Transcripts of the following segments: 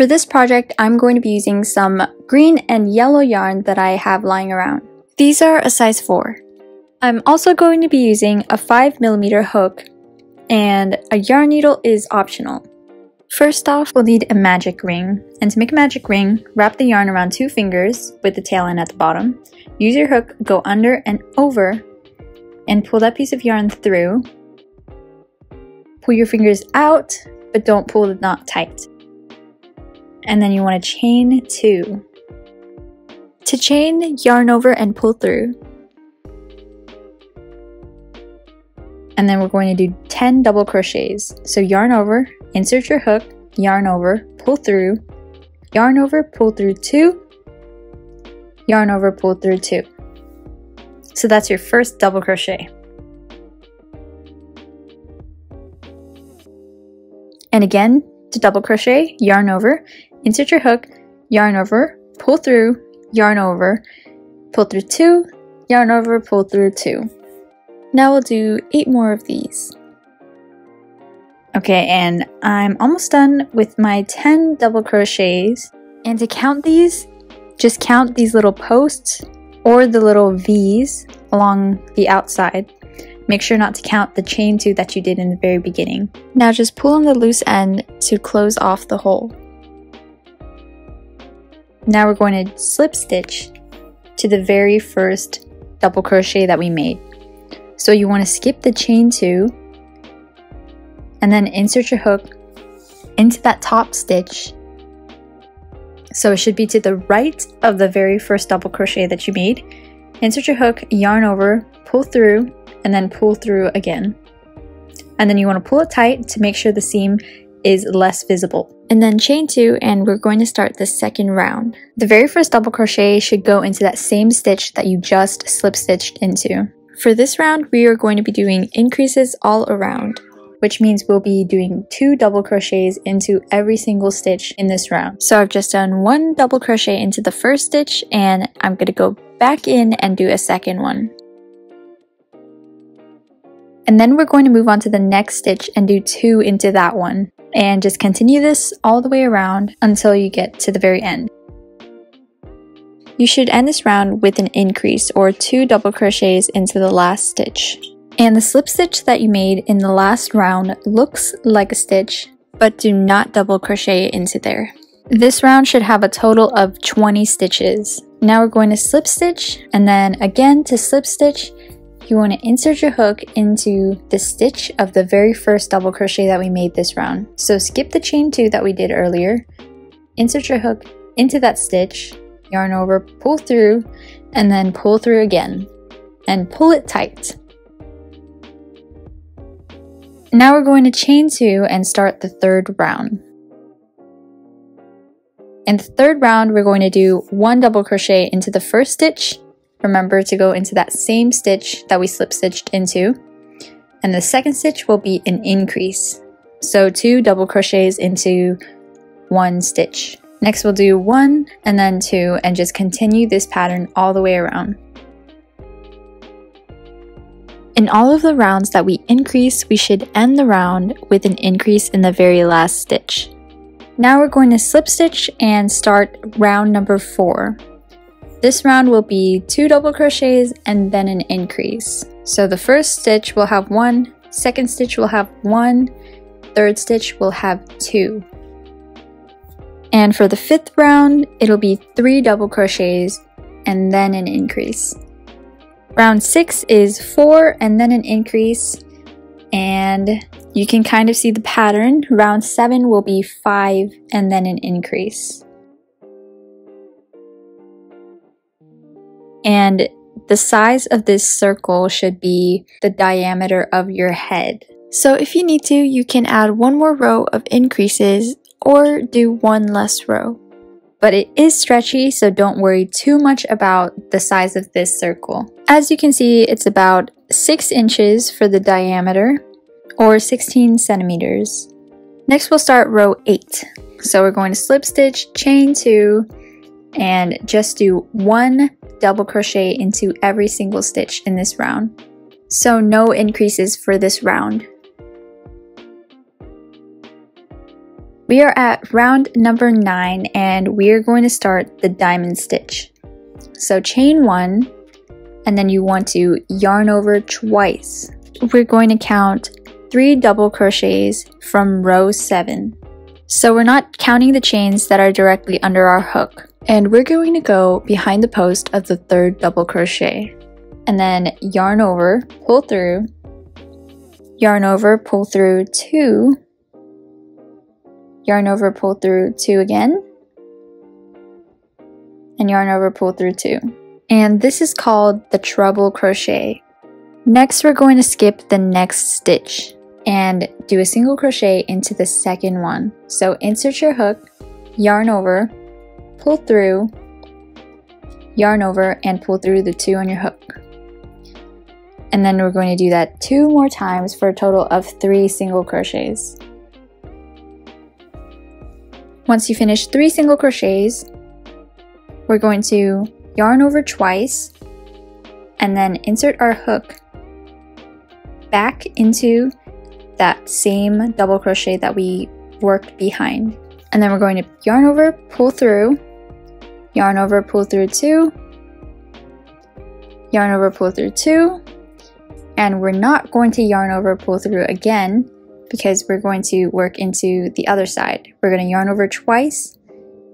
For this project, I'm going to be using some green and yellow yarn that I have lying around. These are a size 4. I'm also going to be using a 5mm hook, and a yarn needle is optional. First off, we'll need a magic ring, and to make a magic ring, wrap the yarn around 2 fingers with the tail end at the bottom. Use your hook, go under and over, and pull that piece of yarn through. Pull your fingers out, but don't pull the knot tight. And then you want to chain 2. To chain, yarn over and pull through. And then we're going to do 10 double crochets. So yarn over, insert your hook, yarn over, pull through, yarn over, pull through 2, yarn over, pull through 2. So that's your first double crochet. And again, to double crochet, yarn over, insert your hook, yarn over, pull through, yarn over, pull through 2, yarn over, pull through 2. Now we'll do 8 more of these. Okay, and I'm almost done with my 10 double crochets. And to count these, just count these little posts or the little V's along the outside. Make sure not to count the chain 2 that you did in the very beginning. Now just pull on the loose end to close off the hole. Now we're going to slip stitch to the very first double crochet that we made. So you want to skip the chain 2 and then insert your hook into that top stitch. So it should be to the right of the very first double crochet that you made. Insert your hook, yarn over, pull through, and then pull through again. And then you want to pull it tight to make sure the seam is less visible. And then chain 2, and we're going to start the second round. The very first double crochet should go into that same stitch that you just slip stitched into. For this round, we are going to be doing increases all around, which means we'll be doing 2 double crochets into every single stitch in this round. So I've just done 1 double crochet into the first stitch, and I'm going to go back in and do a second one. And then we're going to move on to the next stitch and do 2 into that one. And just continue this all the way around until you get to the very end. You should end this round with an increase or 2 double crochets into the last stitch. And the slip stitch that you made in the last round looks like a stitch, but do not double crochet into there. This round should have a total of 20 stitches. Now we're going to slip stitch, and then again to slip stitch, you want to insert your hook into the stitch of the very first double crochet that we made this round. So skip the chain 2 that we did earlier, insert your hook into that stitch, yarn over, pull through, and then pull through again, and pull it tight. Now we're going to chain 2 and start the third round. In the third round, we're going to do 1 double crochet into the first stitch. Remember to go into that same stitch that we slip stitched into. And the second stitch will be an increase. So 2 double crochets into 1 stitch. Next we'll do 1 and then 2 and just continue this pattern all the way around. In all of the rounds that we increase, we should end the round with an increase in the very last stitch. Now we're going to slip stitch and start round number 4. This round will be 2 double crochets and then an increase. So the first stitch will have 1, second stitch will have 1, third stitch will have 2. And for the 5th round, it'll be 3 double crochets and then an increase. Round 6 is 4 and then an increase, and you can kind of see the pattern. Round 7 will be 5 and then an increase. And the size of this circle should be the diameter of your head. So if you need to, you can add 1 more row of increases or do 1 less row. But it is stretchy, so don't worry too much about the size of this circle. As you can see, it's about 6 inches for the diameter or 16 centimeters. Next, we'll start row 8. So we're going to slip stitch, chain 2, and just do 1 double crochet into every single stitch in this round. So no increases for this round. We are at round number 9 and we are going to start the diamond stitch. So chain 1 and then you want to yarn over twice. We're going to count 3 double crochets from row 7. So we're not counting the chains that are directly under our hook. And we're going to go behind the post of the 3rd double crochet. And then yarn over, pull through, yarn over, pull through 2, yarn over, pull through 2 again, and yarn over, pull through 2. And this is called the treble crochet. Next, we're going to skip the next stitch and do a single crochet into the second one. So insert your hook, yarn over, pull through, yarn over, and pull through the 2 on your hook. And then we're going to do that 2 more times for a total of 3 single crochets. Once you finish 3 single crochets, we're going to yarn over twice and then insert our hook back into that same double crochet that we worked behind. And then we're going to yarn over, pull through, yarn over, pull through 2, yarn over, pull through 2, and we're not going to yarn over, pull through again because we're going to work into the other side. We're going to yarn over twice,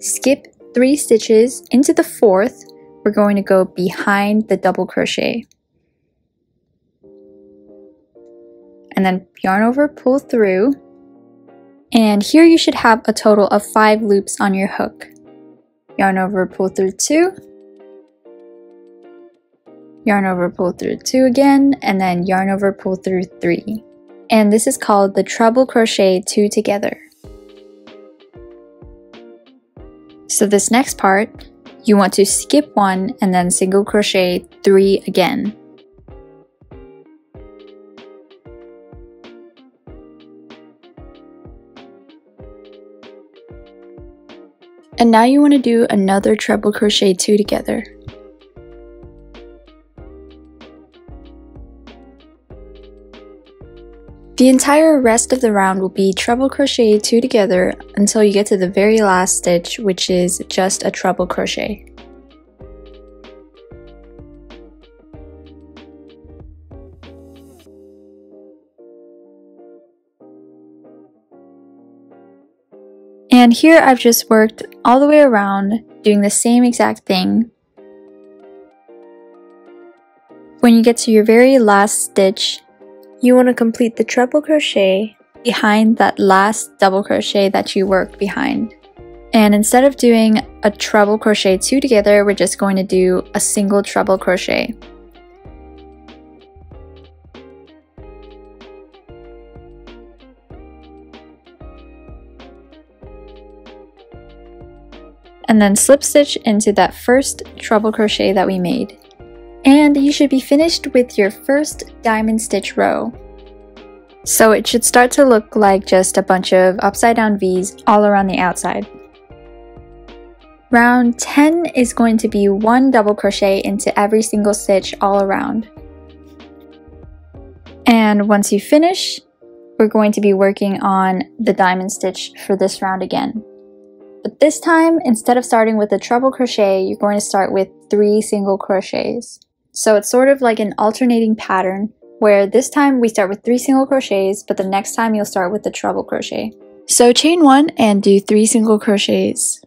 skip 3 stitches into the 4th, we're going to go behind the double crochet. And then yarn over, pull through, and here you should have a total of 5 loops on your hook. Yarn over, pull through 2, yarn over, pull through 2 again, and then yarn over, pull through 3. And this is called the treble crochet 2 together. So this next part, you want to skip 1 and then single crochet 3 again. And now you want to do another treble crochet 2 together. The entire rest of the round will be treble crochet 2 together until you get to the very last stitch, which is just a treble crochet. And here I've just worked all the way around, doing the same exact thing. When you get to your very last stitch, you want to complete the treble crochet behind that last double crochet that you worked behind. And instead of doing a treble crochet 2 together, we're just going to do a single treble crochet. And then slip stitch into that first treble crochet that we made. And you should be finished with your first diamond stitch row. So it should start to look like just a bunch of upside down V's all around the outside. Round 10 is going to be 1 double crochet into every single stitch all around. And once you finish, we're going to be working on the diamond stitch for this round again. But this time, instead of starting with a treble crochet, you're going to start with 3 single crochets. So it's sort of like an alternating pattern where this time we start with 3 single crochets, but the next time you'll start with the treble crochet. So chain 1 and do 3 single crochets.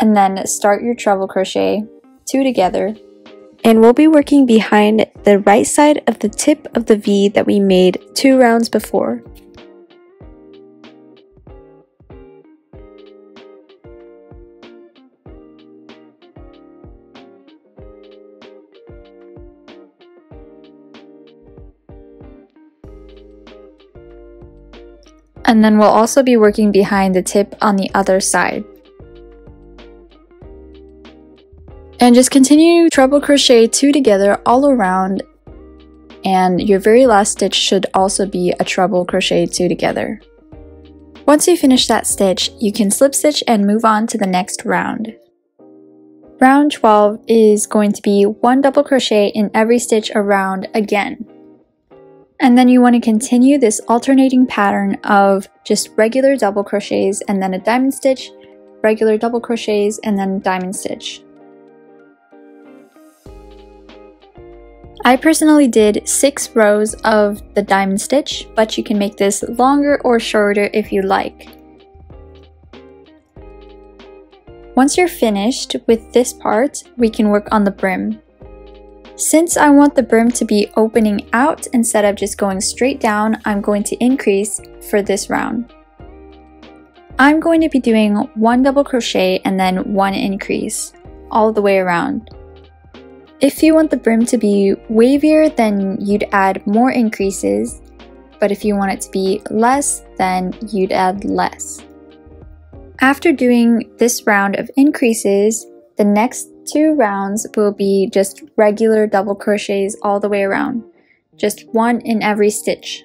And then start your treble crochet 2 together. And we'll be working behind the right side of the tip of the V that we made 2 rounds before. And then we'll also be working behind the tip on the other side. And just continue treble crochet 2 together all around, and your very last stitch should also be a treble crochet 2 together. Once you finish that stitch, you can slip stitch and move on to the next round. Round 12 is going to be one double crochet in every stitch around again. And then you want to continue this alternating pattern of just regular double crochets and then a diamond stitch, regular double crochets and then diamond stitch. I personally did 6 rows of the diamond stitch, but you can make this longer or shorter if you like. Once you're finished with this part, we can work on the brim. Since I want the brim to be opening out instead of just going straight down, I'm going to increase for this round. I'm going to be doing one double crochet and then one increase all the way around. If you want the brim to be wavier, then you'd add more increases, but if you want it to be less, then you'd add less. After doing this round of increases, the next 2 rounds will be just regular double crochets all the way around, just one in every stitch.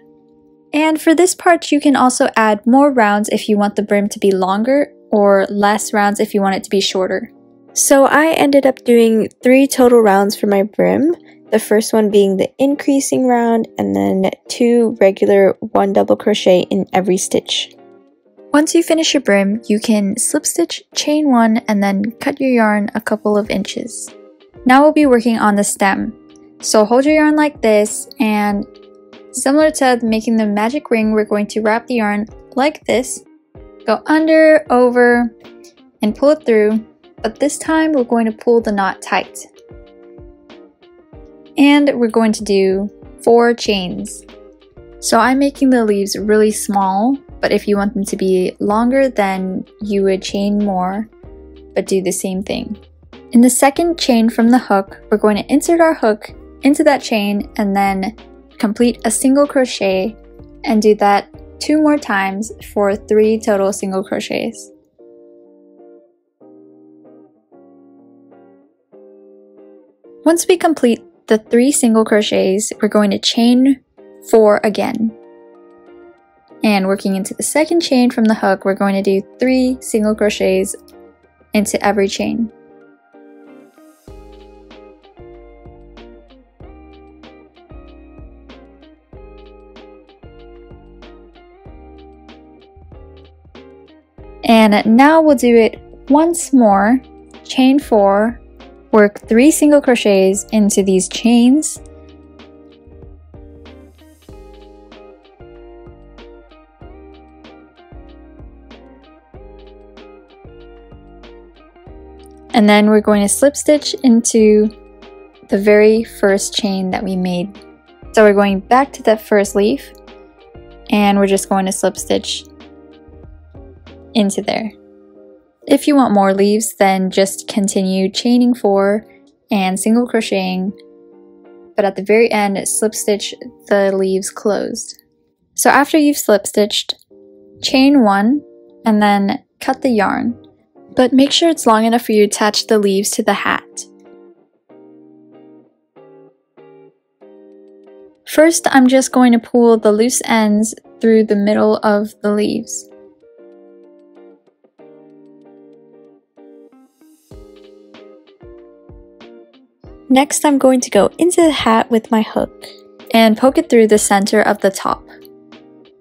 And for this part, you can also add more rounds if you want the brim to be longer, or less rounds if you want it to be shorter. So I ended up doing 3 total rounds for my brim, the first one being the increasing round, and then 2 regular one double crochet in every stitch. Once you finish your brim, you can slip stitch, chain 1, and then cut your yarn a couple of inches. Now we'll be working on the stem. So hold your yarn like this, and similar to making the magic ring, we're going to wrap the yarn like this, go under, over, and pull it through, but this time we're going to pull the knot tight. And we're going to do 4 chains. So I'm making the leaves really small, but if you want them to be longer, then you would chain more, but do the same thing. In the second chain from the hook, we're going to insert our hook into that chain and then complete a single crochet, and do that 2 more times for 3 total single crochets. Once we complete the 3 single crochets, we're going to chain 4 again. And working into the second chain from the hook, we're going to do 3 single crochets into every chain. And now we'll do it once more, chain 4, work 3 single crochets into these chains, and then we're going to slip stitch into the very first chain that we made. So we're going back to that first leaf, and we're just going to slip stitch into there. If you want more leaves, then just continue chaining 4 and single crocheting, but at the very end, slip stitch the leaves closed. So after you've slip stitched, chain 1 and then cut the yarn. But make sure it's long enough for you to attach the leaves to the hat. First, I'm just going to pull the loose ends through the middle of the leaves. Next, I'm going to go into the hat with my hook and poke it through the center of the top.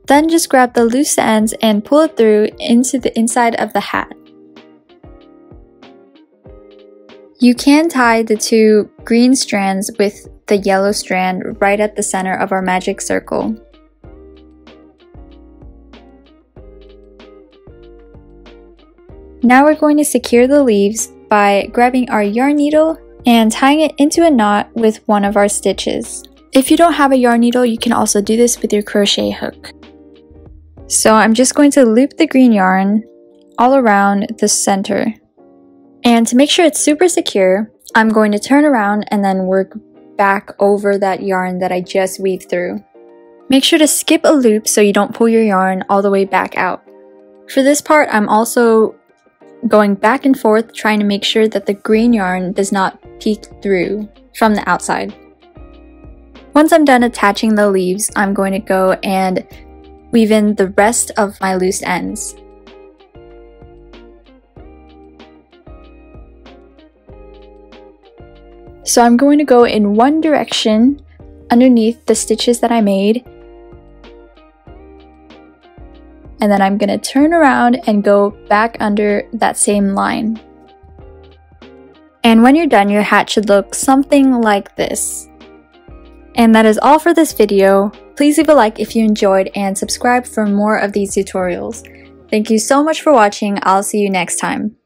Then just grab the loose ends and pull it through into the inside of the hat. You can tie the 2 green strands with the yellow strand right at the center of our magic circle. Now we're going to secure the leaves by grabbing our yarn needle and tying it into a knot with one of our stitches. If you don't have a yarn needle, you can also do this with your crochet hook. So I'm just going to loop the green yarn all around the center. And to make sure it's super secure, I'm going to turn around and then work back over that yarn that I just weaved through. Make sure to skip a loop so you don't pull your yarn all the way back out. For this part, I'm also going back and forth trying to make sure that the green yarn does not peek through from the outside. Once I'm done attaching the leaves, I'm going to go and weave in the rest of my loose ends. So I'm going to go in one direction underneath the stitches that I made, and then I'm going to turn around and go back under that same line. And when you're done, your hat should look something like this. And that is all for this video. Please leave a like if you enjoyed and subscribe for more of these tutorials. Thank you so much for watching. I'll see you next time.